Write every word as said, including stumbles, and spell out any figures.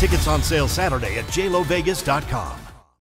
Tickets on sale Saturday at J Lo Vegas dot com.